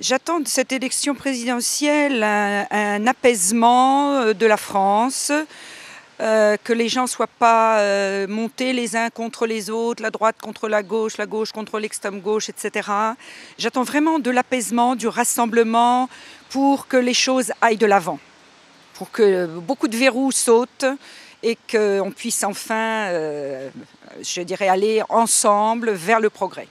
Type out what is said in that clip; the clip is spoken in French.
J'attends de cette élection présidentielle un apaisement de la France, que les gens ne soient pas montés les uns contre les autres, la droite contre la gauche contre l'extrême gauche, etc. J'attends vraiment de l'apaisement, du rassemblement pour que les choses aillent de l'avant, pour que beaucoup de verrous sautent et qu'on puisse enfin, je dirais, aller ensemble vers le progrès.